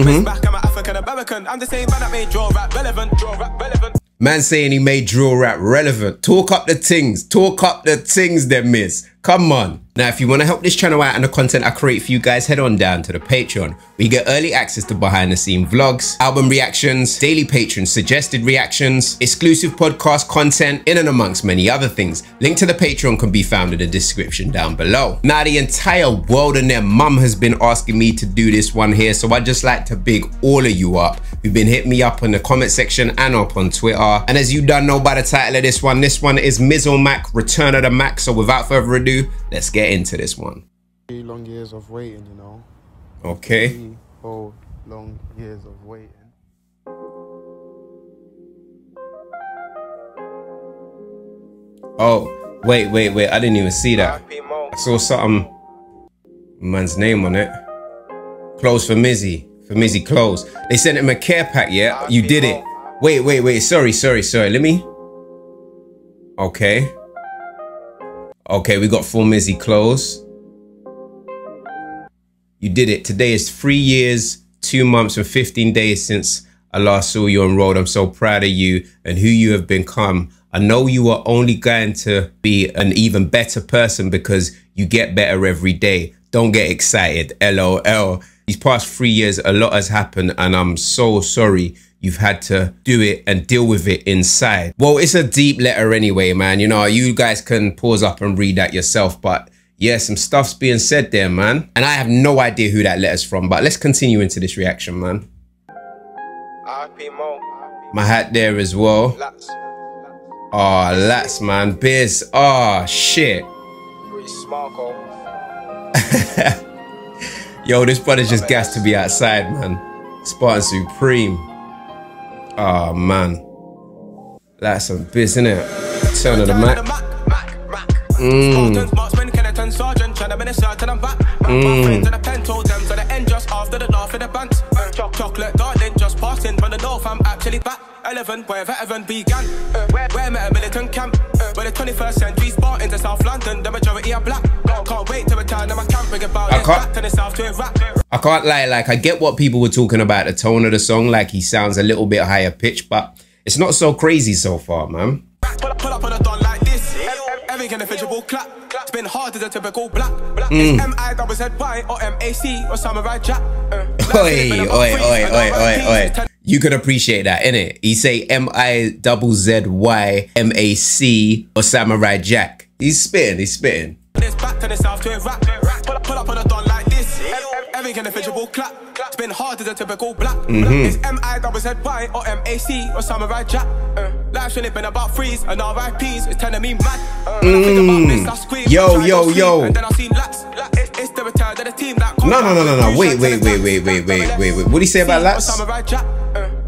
Prince back, I'm an African American. I'm the same man that made drill rap relevant. Man saying he made drill rap relevant. Talk up the things. Talk up the things they miss. Come on. Now, if you want to help this channel out and the content I create for you guys, head on down to the Patreon, where you get early access to behind the scene vlogs, album reactions, daily patron suggested reactions, exclusive podcast content, in and amongst many other things. Link to the Patreon can be found in the description down below. Now, the entire world and their mum has been asking me to do this one here, so I'd just like to big all of you up. You've been hitting me up in the comment section and up on Twitter. And as you done know by the title of this one is MizOrMac, Return of the Mac. So without further ado, let's get into this one. 3 long years of waiting, you know. Okay. 3 whole long years of waiting. Oh, wait. I didn't even see that. I saw something, man's name on it. Clothes for Mizzy. For Mizzy clothes. They sent him a care pack, yeah? You did it. Wait. Sorry. Let me. Okay, we got full Mizzy clothes. You did it. Today is 3 years, 2 months and 15 days since I last saw you enrolled. I'm so proud of you and who you have become. I know you are only going to be an even better person because you get better every day. Don't get excited. LOL. These past 3 years, a lot has happened and I'm so sorry. You've had to do it and deal with it inside. Well, it's a deep letter anyway, man. You know, you guys can pause up and read that yourself. But yeah, some stuff's being said there, man. And I have no idea who that letter's from, but let's continue into this reaction, man. My hat there as well. Oh, Lats, man. Biz. Oh, shit. Yo, this brother's just gassed to be outside, man. Spartan Supreme. Oh man, that's some biz, isn't it? Turn of the Mac. I can't lie, like I get what people were talking about, the tone of the song, like he sounds a little bit higher pitch, but it's not so crazy so far, man. Been hard as a typical black. Oi. You could appreciate that, innit? He say MIZZYMAC or Samurai Jack. He's spitting. Back to the south to rap. Pull up on a don like this. Every individual clap. It's been hard as a typical black. It's MIZZY or MAC or Samurai Jack. Life's really been about freeze and RIPs. It's telling me mad. Yo. And then I've seen Lats. It's the return of the team that comes. No. Wait. What do you say about Lats? Samurai Jack.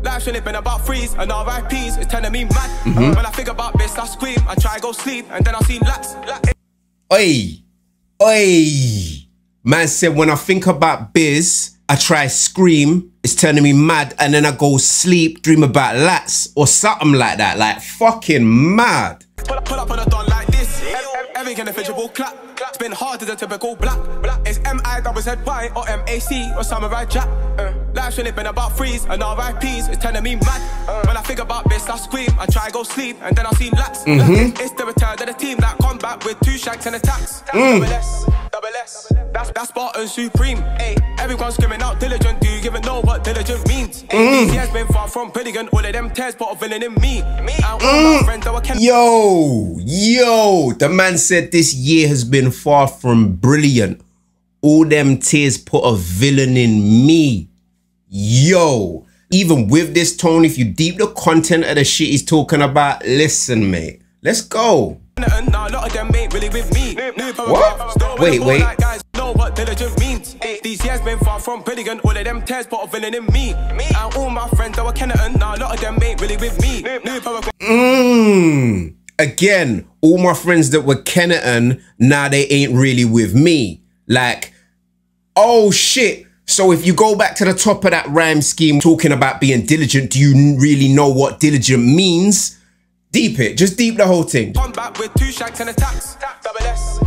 Life's really been about freeze and RIPs. It's telling me mad. When I think about this, I scream. I try go sleep and then I've seen Lats. Oi. Man said, when I think about biz, I try scream, it's turning me mad, and then I go sleep, dream about Lats, or something like that, like fucking mad. Pull up on a don like this, every individual clap, it's been hard as a typical black, it's MIZZY or MAC or Samurai Jack, life's really been about freeze and RIPs, it's turning me mad, when I think about this, I scream, I try go sleep, and then I see Lats, it's the return of the team that come back with 2 shanks and attacks, double S, that's Spartan Supreme, ayy, everyone's screaming out diligent, do you even know what diligent means? He has been far from brilliant, all of them tears, but a villain in me. Yo, the man said this year has been far from brilliant. All them tears put a villain in me. Yo, even with this tone, if you deep the content of the shit he's talking about, listen, mate, let's go. What? Wait. What diligent means. These years been far from brilliant. All of them tears, but a villain in me. And all my friends that were Canaan, now a lot of them ain't really with me. Again, all my friends that were Canaan, now they ain't really with me. Like, oh shit. So if you go back to the top of that rhyme scheme, talking about being diligent, do you really know what diligent means? Deep it, just deep the whole thing. Come back with 2 shanks and attacks. Double S.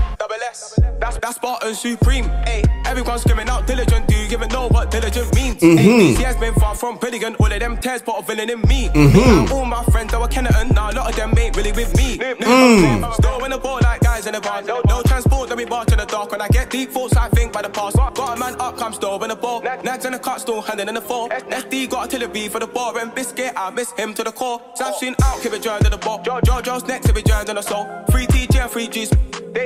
S. That's Spartan Supreme. Ay. Everyone screaming out diligent. Do you even know what diligent means? He has been far from brilliant. All of them tears, but a villain in me. All my friends that were Kenneton, now a lot of them ain't really with me. Still in the ball like guys in the bar. No transport, let me march in the dark. When I get deep thoughts, I think by the past. Got a man up, I'm still in the ball. Nags in the cart, still handing in the fall. SD got artillery for the bar and biscuit. I miss him to the core. Samson out, keep it drowned in the ball. Jojo's next, if it drowned in the soul. 3TG and 3G's.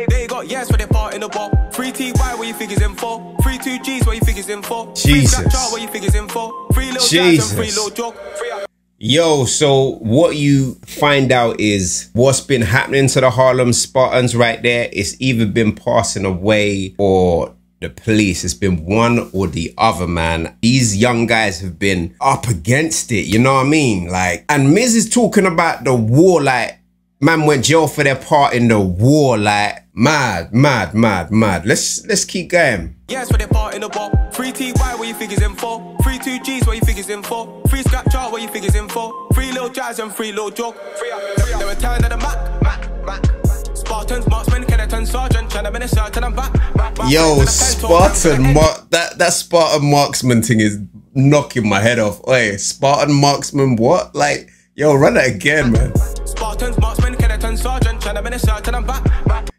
They got yes for their part in the ball. 3TY, where you think is in for? 3 2Gs, where you think is in for? Jesus. Where you think is in for? Yo, so what you find out is what's been happening to the Harlem Spartans right there. It's either been passing away or the police. It's been one or the other, man. These young guys have been up against it. You know what I mean? Like, and Miz is talking about the war. Like, man went jail for their part in the war. Like, mad. Let's keep going. Yes, for their part in the war. 3TY, where you think is in for? 3 2Gs, where you think is in for? 3 Scrap Jar, where you think is in for? 3 Lil Jazz and 3 Lil Jog. They were tying at the Mac. Spartans, marksmen, Kenneton, sergeant, tryna menace, and I'm back. Yo, Spartan mark, that Spartan marksman thing is knocking my head off. Oi, Spartan marksman, what? Like, yo, run that again, man. Spartans, marksman, Kenneton, sergeant, tryna menace, and I'm back.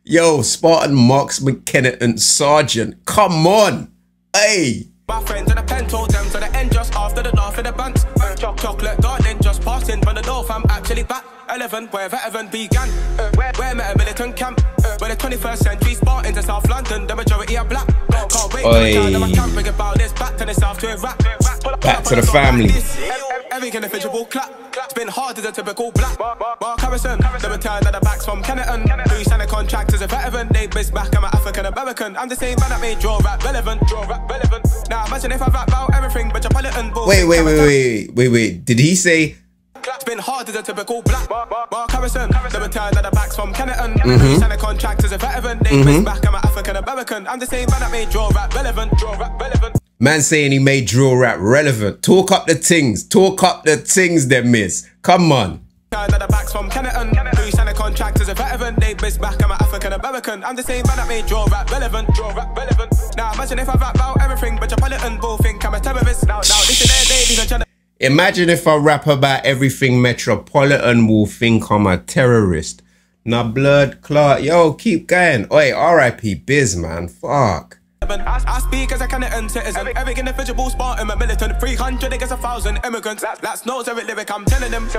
Yo, Spartan marksman, Kenneton, sergeant. Come on, hey. My friends and the pen told them to the end just after the north of the bands. Chocolate garden just passing from the north. I'm actually back. 11, wherever heaven began. Where met a militant camp. Where the 21st century Spartans in South London, the majority are black. Can't wait till the town camp. Bring about this back to the south to Iraq. Back to the family. Everything individual clap. It's been hard as a typical black. Mark Harrison, the return of the backs from Kenneton. Who signed a contract as a veteran. They based back, I'm an African American. I'm the same man that made draw rap relevant. Now imagine if I rap about everything metropolitan. Wait. Did he say? It's been hard as a typical black. Mark Harrison, the return of the backs from Kenneton. Who signed a contract as a veteran. They based back, I'm an African American. I'm the same man that made draw rap relevant. Man saying he made drill rap relevant. Talk up the things. Talk up the things they miss. Come on. I'm the same man that made drill rap relevant. Now imagine if I rap about everything, but metropolitan bull think I'm a terrorist. Now this is their day. Imagine if I rap about everything, metropolitan will think I'm a terrorist. Nah, blood clot. Yo, keep going. Oi, R.I.P. Biz, man. Fuck. I speak as a Kenneton citizen. Every individual Spartan, a militant. 300 against 1,000 immigrants. That's no Zeric lyric, I'm telling them.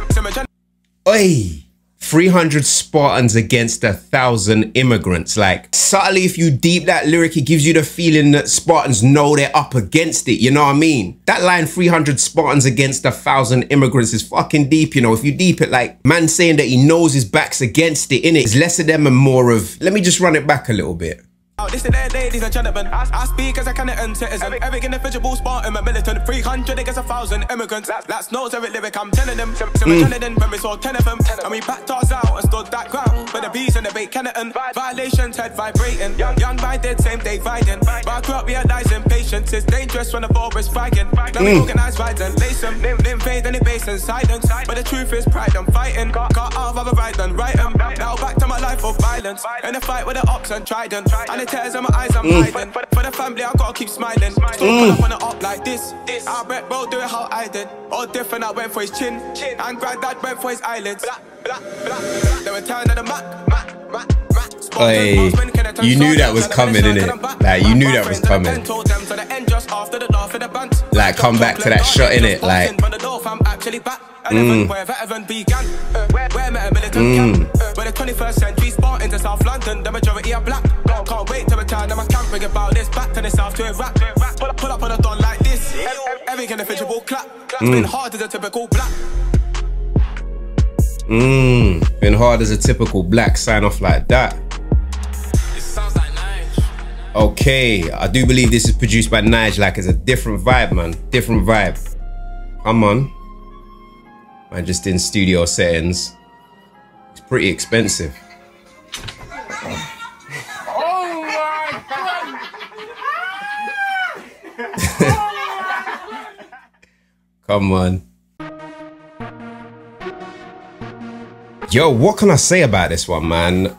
Oi, 300 Spartans against 1,000 immigrants. Like, subtly, if you deep that lyric, it gives you the feeling that Spartans know they're up against it. You know what I mean? That line, 300 Spartans against 1,000 immigrants, is fucking deep, you know. If you deep it, like, man saying that he knows his back's against it, innit? It's less of them and more of... Let me just run it back a little bit. This is their ladies and gentlemen. I speak as a Kenneton citizen. Every individual Spartan, a militant. 300 against 1,000 immigrants. That's no Zeric lyric, I'm telling them. So we're telling them when we saw 10 of them. And we backed ours out and stood that ground. But the bees and the bait Kenneton. Violations head vibrating. Young by dead, same day fighting. But I grew up realizing patience is dangerous when the ball is fighting. Now we organize rides and lace them. Limb fade and it base and silence. But the truth is pride and fighting. Got out of a right and right em. Now back to my life of violence. In a fight with the ox and trident. Tears in my eyes, I'm hiding. For the family, I gotta keep smiling. Don't pull up on the up like this. I bet bro do it how I did. All different, I went for his chin. And granddad went for his eyelids. They were turned at the Mac. Hey, you knew that was coming, innit? Like, you knew that was coming. Like, come back to that shot, innit? Like, where the 21st century Spartans in South London, the majority are black. Can't wait till the time that I can't bring about this back to the south to Iraq. Pull up on a don like this. Every individual clap. It's been hard as a typical black. Been hard as a typical black. Sign off like that. It sounds like Nige. Okay, I do believe this is produced by Nige. Like, it's a different vibe, man. Different vibe. Come on. I'm just in studio settings. It's pretty expensive. Oh my God! Come on. Yo, what can I say about this one, man?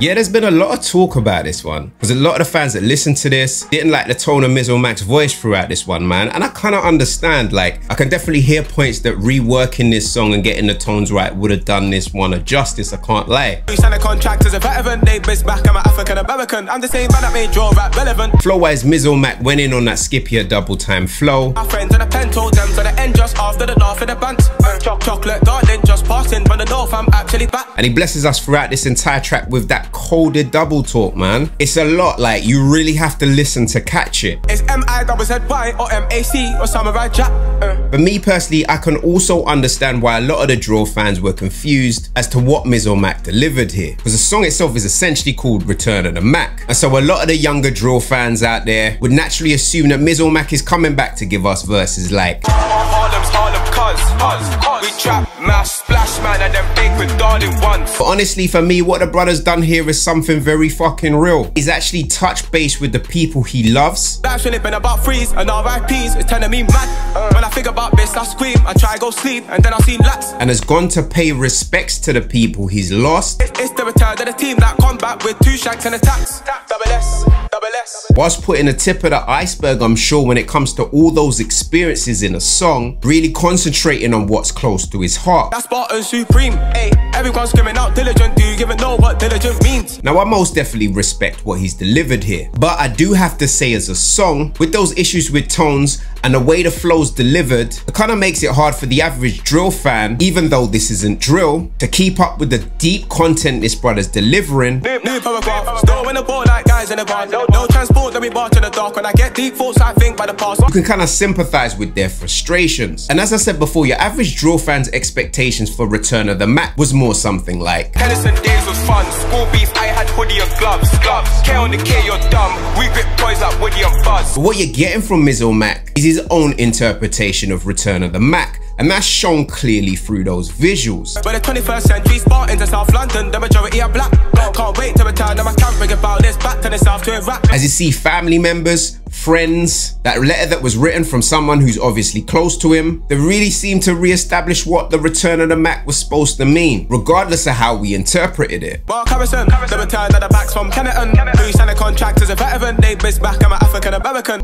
Yeah, there's been a lot of talk about this one because a lot of the fans that listened to this didn't like the tone of MizOrMac's voice throughout this one, man. And I kind of understand, like, I can definitely hear points that reworking this song and getting the tones right would have done this one a justice, I can't lie. We signed a contract as a veteran, they based back, I'm an African-American, I'm the same man that made draw rap relevant. Flow-wise, MizOrMac went in on that skippier double-time flow. Our friends on the pen told them to the end just after the north of the bunt. Chocolate darling just passing from the north, I'm actually back. And he blesses us throughout this entire track with that coded double talk, man. It's a lot, like, you really have to listen to catch it. It's M-I-Z-Y or M-A-C or Samurai Jack. For me personally, I can also understand why a lot of the drill fans were confused as to what MizOrMac delivered here, because the song itself is essentially called Return of the Mac. And so a lot of the younger drill fans out there would naturally assume that MizOrMac is coming back to give us verses like we trap, mass, splash, man, and then bake with darling ones. But honestly, for me, what the brother's done here is something very fucking real. He's actually touched base with the people he loves. Life's really been about freeze and RIPs, it's turning me mad. When I think about this, I scream, I try to go sleep, and then I see lax. And has gone to pay respects to the people he's lost. It's the return of the team that come back with two shanks and attacks. Double S, double S. Whilst putting the tip of the iceberg, I'm sure, when it comes to all those experiences in a song, really concentrating on what's close to his heart. That's Spartan Supreme. Hey, everyone's screaming out diligent. Do you even know what diligent means? Now, I most definitely respect what he's delivered here, but I do have to say, as a song, with those issues with tones and the way the flow's delivered, it kind of makes it hard for the average drill fan, even though this isn't drill, to keep up with the deep content this brother's delivering. New paragraphs, throwing the ball like guys in the bar. No transport, let me march in the dark. When I get deep thoughts, I think by the past. You can kind of sympathize with their frustrations. And as I said before, your average drill fan's expectations for Return of the Mac was more something like Tennyson days was fun, school beef, I had hoodie and gloves, K on the K, you're dumb, we grip toys like Woody and Buzz. But what you're getting from MizOrMac is his own interpretation of Return of the Mac, and that's shown clearly through those visuals. But the 21st century Spartans in South London, the majority are black. Can't wait to return, now I can't bring about this back to the south to Iraq. As you see family members, friends, that letter that was written from someone who's obviously close to him, they really seem to re-establish what the Return of the Mac was supposed to mean, regardless of how we interpreted it. Mark Harrison, the return of the backs from Kenneton, who signed a contract as a veteran, they based back, I'm an African-American.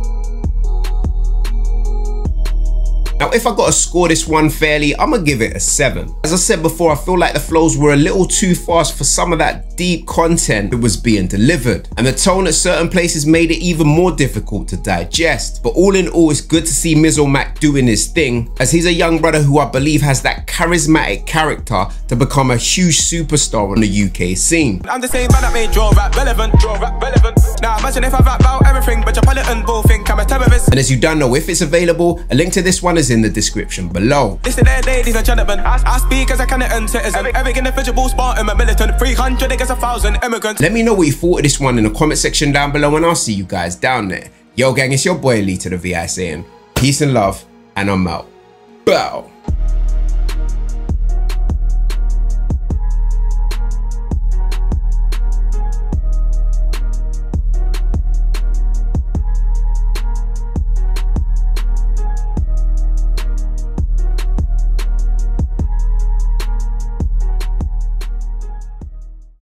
Now, if I got to score this one fairly, I'm going to give it a 7. As I said before, I feel like the flows were a little too fast for some of that deep content that was being delivered. And the tone at certain places made it even more difficult to digest. But all in all, it's good to see MizOrMac doing his thing, as he's a young brother who I believe has that charismatic character to become a huge superstar on the UK scene. I'm the same man that made draw rap relevant, Now imagine if I rap about everything, but your and bull think I'm a terrorist. And as you don't know if it's available, a link to this one is in the description below. Listen there, ladies and gentlemen, I speak as a Canadian citizen. Every individual Spartan, a militant, 300 against 1,000 immigrants. Let me know what you thought of this one in the comment section down below, and I'll see you guys down there. Yo gang, it's your boy Lee to the VI saying peace and love, and I'm out. Bow.